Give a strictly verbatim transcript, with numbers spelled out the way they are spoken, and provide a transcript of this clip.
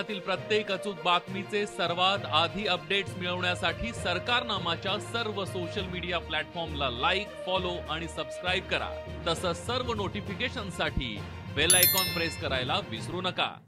कोकणातील प्रत्येक अचूक बातमीचे सर्वात आधी अपडेट्स मिळवण्यासाठी सरकारनामाच्या सर्व सोशल मीडिया प्लॅटफॉर्मला लाईक, फॉलो आणि सबस्क्राइब करा। तसंच सर्व नोटिफिकेशनसाठी बेल आयकॉन प्रेस करायला विसरू नका।